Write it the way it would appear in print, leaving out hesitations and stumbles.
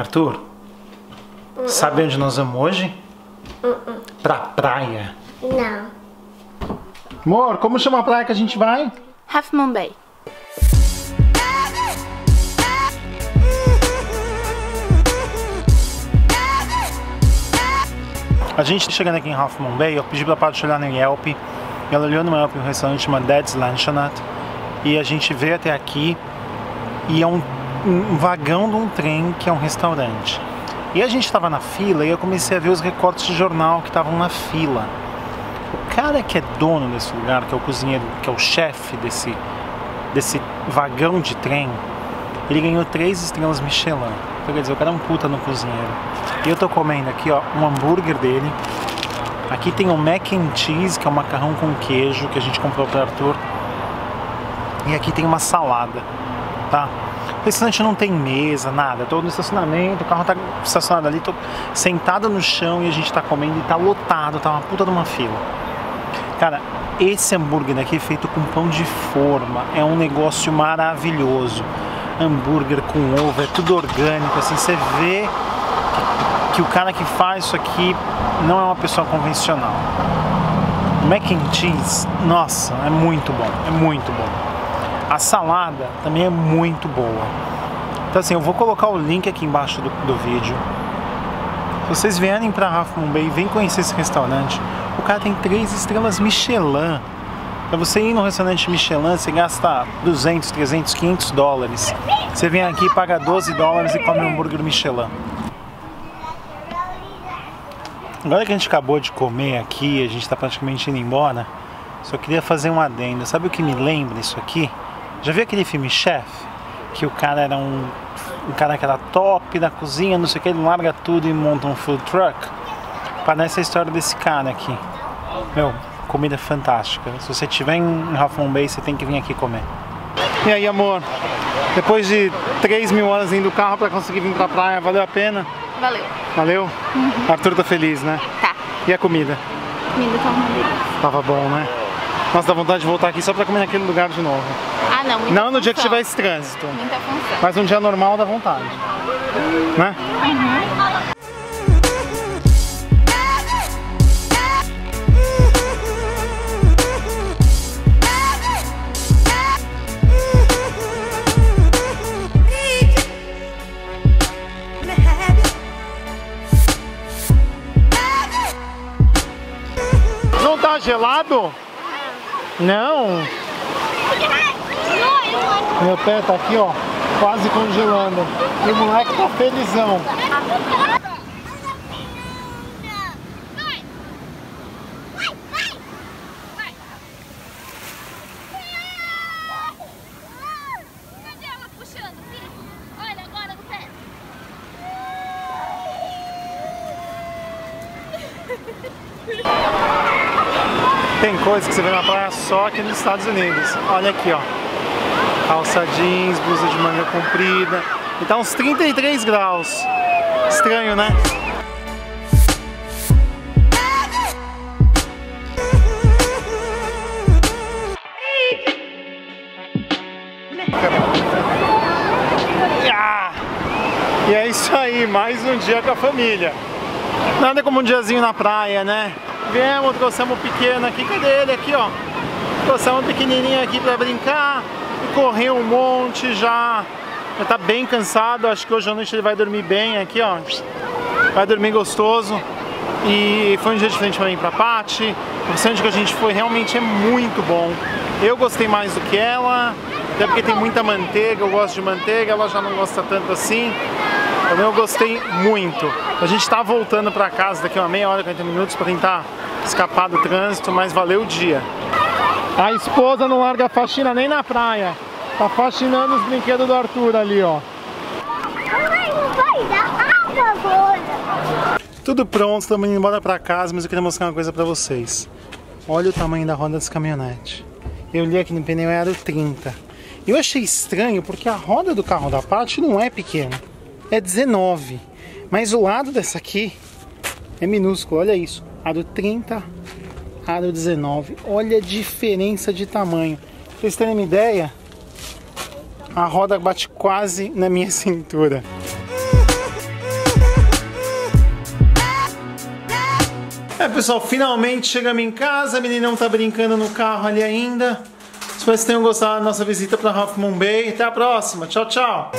Arthur, sabe onde nós vamos hoje? Pra praia. Não. Amor, como chama a praia que a gente vai? Half Moon Bay. A gente chegando aqui em Half Moon Bay, eu pedi pra Paty olhar no Yelp. Ela olhou no Yelp, um restaurante chamado Dad's Luncheonette. E a gente veio até aqui e é um vagão de um trem que é um restaurante. E a gente estava na fila e eu comecei a ver os recortes de jornal que estavam na fila. O cara que é dono desse lugar, que é o cozinheiro, que é o chefe desse vagão de trem, ele ganhou 3 estrelas Michelin. Então, quer dizer, o cara é um puta no cozinheiro. E eu tô comendo aqui, ó, um hambúrguer dele. Aqui tem o mac and cheese, que é um macarrão com queijo, que a gente comprou para o Arthur. E aqui tem uma salada, tá? O restaurante não tem mesa, nada. Tô no estacionamento, o carro tá estacionado ali, tô sentado no chão e a gente tá comendo e tá lotado, tá uma puta de uma fila. Cara, esse hambúrguer daqui é feito com pão de forma, é um negócio maravilhoso. Hambúrguer com ovo, é tudo orgânico, assim, você vê que o cara que faz isso aqui não é uma pessoa convencional. Mac and cheese, nossa, é muito bom, é muito bom. A salada também é muito boa. Então assim, eu vou colocar o link aqui embaixo do vídeo. Se vocês vierem pra Half Moon Bay, vem conhecer esse restaurante. O cara tem 3 estrelas Michelin. Pra você ir no restaurante Michelin, você gasta 200, 300, 500 dólares. Você vem aqui, paga 12 dólares e come um hambúrguer Michelin. Agora que a gente acabou de comer aqui, a gente tá praticamente indo embora. Só queria fazer um adendo. Sabe o que me lembra isso aqui? Já viu aquele filme Chef? Que o cara era um cara que era top da cozinha, não sei o que, ele larga tudo e monta um food truck. Parece a história desse cara aqui. Meu, comida fantástica. Se você estiver em Half Moon Bay, você tem que vir aqui comer. E aí, amor? Depois de 3.000 horas indo do carro pra conseguir vir pra praia, valeu a pena? Valeu. Valeu? Uhum. Arthur tá feliz, né? Tá. E a comida? A comida tá uma delícia. Tava bom, né? Nossa, dá vontade de voltar aqui só pra comer naquele lugar de novo. Ah, não. Não no dia que tiver esse trânsito. Muita função. Mas um dia normal dá vontade. Né? Uhum. Não tá gelado? Não? Meu pé tá aqui, ó, quase congelando. E o moleque tá felizão. Tem coisa que você vê na praia só aqui nos Estados Unidos. Olha aqui, ó. Calça jeans, blusa de manga comprida. E tá uns 33 graus. Estranho, né? E é isso aí, mais um dia com a família. Nada como um diazinho na praia, né? Viemos, trouxemos o pequeno aqui, cadê ele? Aqui, ó. Trouxemos um pequenininho aqui pra brincar. Correu um monte, já tá bem cansado. Acho que hoje à noite ele vai dormir bem aqui, ó. Vai dormir gostoso. E foi um dia diferente pra mim, pra Paty. O restaurante que a gente foi realmente é muito bom. Eu gostei mais do que ela. Até porque tem muita manteiga, eu gosto de manteiga. Ela já não gosta tanto assim. Também eu gostei muito. A gente tá voltando pra casa daqui a uma meia hora, 40 minutos pra tentar escapar do trânsito, mas valeu o dia. A esposa não larga a faxina nem na praia. Tá faxinando os brinquedos do Arthur ali, ó. Tudo pronto, estamos indo embora pra casa, mas eu queria mostrar uma coisa pra vocês. Olha o tamanho da roda dessa caminhonete. Eu li aqui no pneu era o 30. Eu achei estranho porque a roda do carro da Paty não é pequena. É 19. Mas o lado dessa aqui é minúsculo, olha isso. A do 30, a do 19. Olha a diferença de tamanho. Pra vocês terem uma ideia, a roda bate quase na minha cintura. É, pessoal, finalmente chegamos em casa. A menina não tá brincando no carro ali ainda. Espero que vocês tenham gostado da nossa visita para Half Moon Bay. Até a próxima. Tchau, tchau.